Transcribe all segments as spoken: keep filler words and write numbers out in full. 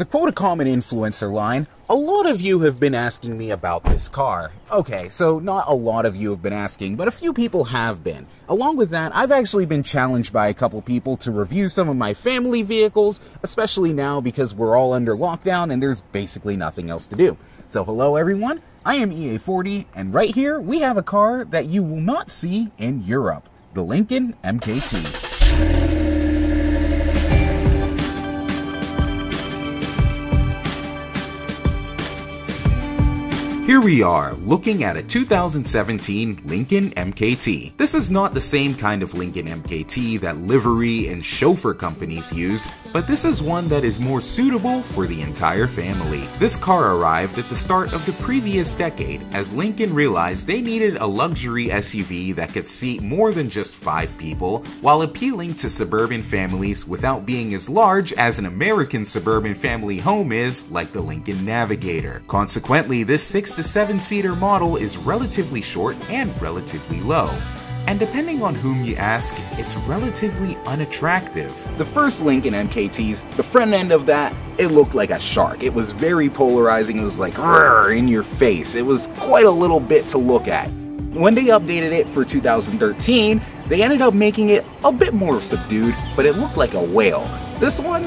To quote a common influencer line, a lot of you have been asking me about this car. Okay, so not a lot of you have been asking, but a few people have been. Along with that, I've actually been challenged by a couple people to review some of my family vehicles, especially now because we're all under lockdown and there's basically nothing else to do. So hello everyone, I am E A forty, and right here we have a car that you will not see in Europe, the Lincoln M K T. Here we are, looking at a two thousand seventeen Lincoln M K T. This is not the same kind of Lincoln M K T that livery and chauffeur companies use, but this is one that is more suitable for the entire family. This car arrived at the start of the previous decade, as Lincoln realized they needed a luxury S U V that could seat more than just five people, while appealing to suburban families without being as large as an American suburban family home is, like the Lincoln Navigator. Consequently, this six The seven-seater model is relatively short and relatively low, and depending on whom you ask, it's relatively unattractive. The first Lincoln M K Ts, the front end of that, it looked like a shark. It was very polarizing. It was like in your face. It was quite a little bit to look at. When they updated it for two thousand thirteen, they ended up making it a bit more subdued, but it looked like a whale. This one,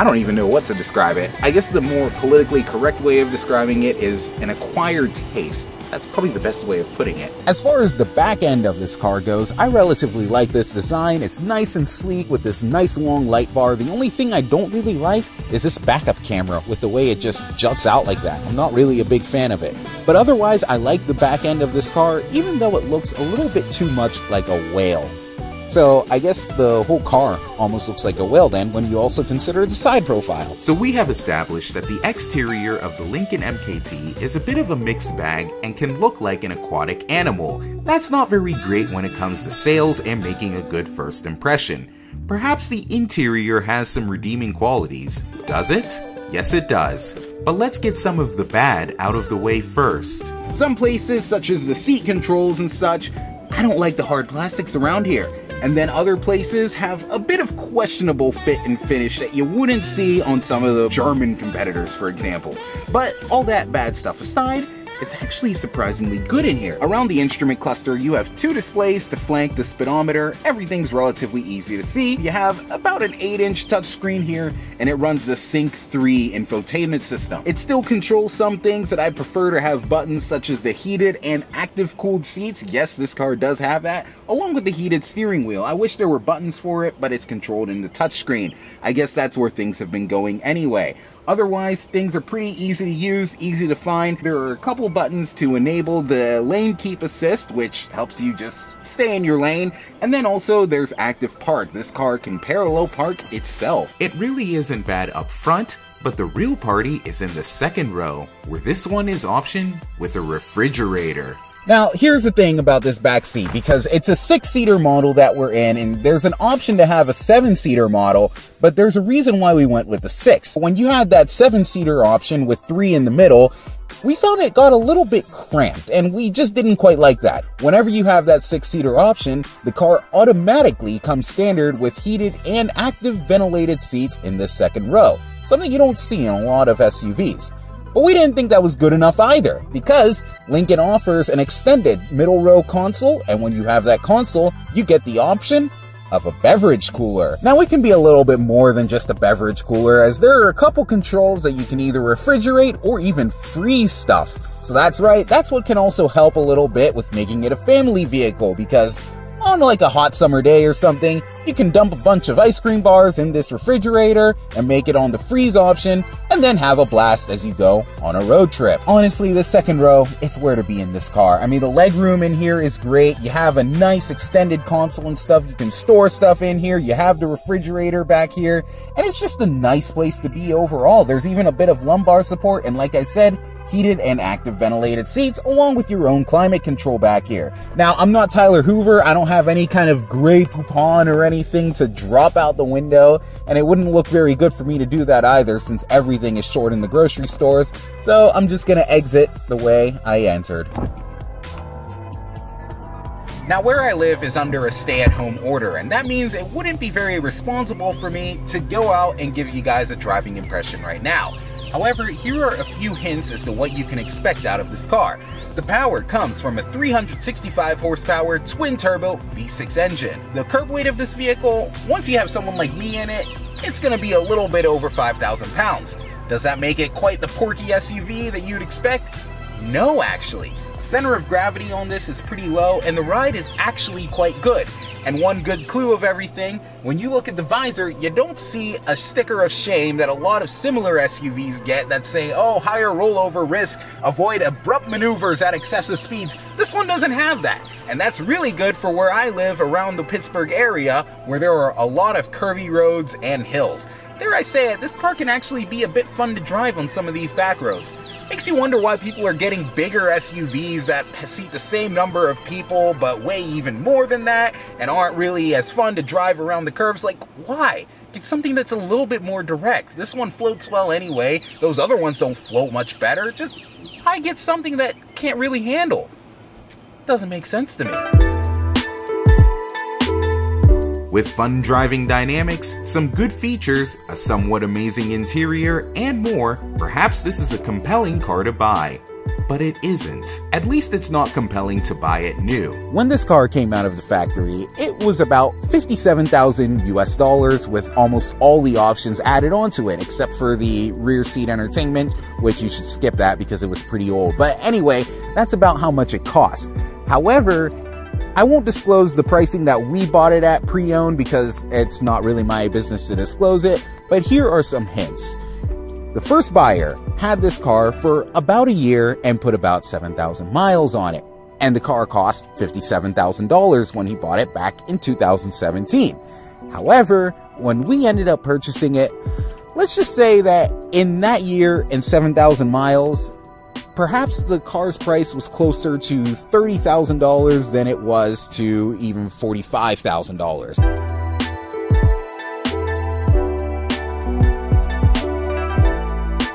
I don't even know what to describe it. I guess the more politically correct way of describing it is an acquired taste. That's probably the best way of putting it. As far as the back end of this car goes, I relatively like this design. It's nice and sleek with this nice long light bar. The only thing I don't really like is this backup camera with the way it just juts out like that. I'm not really a big fan of it. But otherwise, I like the back end of this car, even though it looks a little bit too much like a whale. So I guess the whole car almost looks like a whale then when you also consider the side profile. So we have established that the exterior of the Lincoln M K T is a bit of a mixed bag and can look like an aquatic animal. That's not very great when it comes to sales and making a good first impression. Perhaps the interior has some redeeming qualities, does it? Yes, it does. But let's get some of the bad out of the way first. Some places, such as the seat controls and such, I don't like the hard plastics around here. And then other places have a bit of questionable fit and finish that you wouldn't see on some of the German competitors, for example. But all that bad stuff aside, it's actually surprisingly good in here. Around the instrument cluster, you have two displays to flank the speedometer. Everything's relatively easy to see. You have about an eight inch touchscreen here, and it runs the sync three infotainment system. It still controls some things that I prefer to have buttons, such as the heated and active cooled seats. Yes, this car does have that, along with the heated steering wheel. I wish there were buttons for it, but it's controlled in the touchscreen. I guess that's where things have been going anyway. Otherwise, things are pretty easy to use, easy to find. There are a couple buttons to enable the lane keep assist, which helps you just stay in your lane. And then also there's active park. This car can parallel park itself. It really isn't bad up front, but the real party is in the second row, where this one is optioned with a refrigerator. Now, here's the thing about this back seat, because it's a six-seater model that we're in, and there's an option to have a seven-seater model, but there's a reason why we went with the six. When you had that seven-seater option with three in the middle, we found it got a little bit cramped, and we just didn't quite like that. Whenever you have that six-seater option, the car automatically comes standard with heated and active ventilated seats in this second row, something you don't see in a lot of S U Vs. But we didn't think that was good enough either, because Lincoln offers an extended middle row console, and when you have that console, you get the option of a beverage cooler. Now, it can be a little bit more than just a beverage cooler, as there are a couple controls that you can either refrigerate or even freeze stuff. So that's right, that's what can also help a little bit with making it a family vehicle, because on like a hot summer day or something, you can dump a bunch of ice cream bars in this refrigerator and make it on the freeze option, and then have a blast as you go on a road trip. Honestly, the second row, it's where to be in this car. I mean, the leg room in here is great. You have a nice extended console and stuff. You can store stuff in here. You have the refrigerator back here, and it's just a nice place to be overall. There's even a bit of lumbar support, and like I said, heated and active ventilated seats, along with your own climate control back here. Now, I'm not Tyler Hoover. I don't have any kind of gray poupon or anything to drop out the window, and it wouldn't look very good for me to do that either, since everything is short in the grocery stores. So I'm just gonna exit the way I entered. Now, where I live is under a stay-at-home order, and that means it wouldn't be very responsible for me to go out and give you guys a driving impression right now. However, here are a few hints as to what you can expect out of this car. The power comes from a three hundred sixty-five horsepower twin-turbo V six engine. The curb weight of this vehicle, once you have someone like me in it, it's going to be a little bit over five thousand pounds. Does that make it quite the porky S U V that you'd expect? No, actually. Center of gravity on this is pretty low, and the ride is actually quite good. And one good clue of everything, when you look at the visor, you don't see a sticker of shame that a lot of similar S U Vs get that say, oh, higher rollover risk, avoid abrupt maneuvers at excessive speeds. This one doesn't have that. And that's really good for where I live around the Pittsburgh area, where there are a lot of curvy roads and hills. Dare I say it, this car can actually be a bit fun to drive on some of these back roads. Makes you wonder why people are getting bigger S U Vs that seat the same number of people but weigh even more than that and aren't really as fun to drive around the curves. Like, why? Get something that's a little bit more direct. This one floats well anyway. Those other ones don't float much better. Just, why get something that can't really handle? Doesn't make sense to me. With fun driving dynamics, some good features, a somewhat amazing interior, and more, perhaps this is a compelling car to buy. But it isn't. At least it's not compelling to buy it new. When this car came out of the factory, it was about fifty-seven thousand US dollars with almost all the options added onto it, except for the rear seat entertainment, which you should skip that because it was pretty old. But anyway, that's about how much it cost. However, I won't disclose the pricing that we bought it at pre-owned because it's not really my business to disclose it, but here are some hints. The first buyer had this car for about a year and put about seven thousand miles on it, and the car cost fifty-seven thousand dollars when he bought it back in two thousand seventeen. However, when we ended up purchasing it, let's just say that in that year and seven thousand miles, perhaps the car's price was closer to thirty thousand dollars than it was to even forty-five thousand dollars.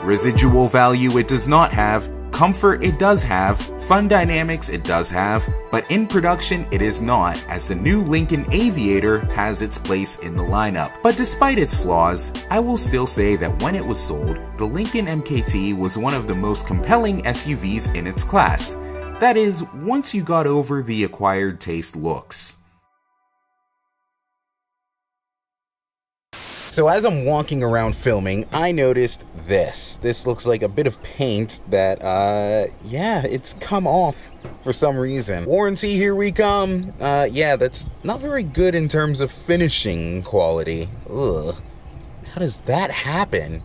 Residual value it does not have, comfort it does have, fun dynamics it does have, but in production it is not, as the new Lincoln Aviator has its place in the lineup. But despite its flaws, I will still say that when it was sold, the Lincoln M K T was one of the most compelling S U Vs in its class. That is, once you got over the acquired taste looks. So as I'm walking around filming, I noticed this. This looks like a bit of paint that, uh, yeah, it's come off for some reason. Warranty, here we come. Uh, yeah, that's not very good in terms of finishing quality. Ugh, how does that happen?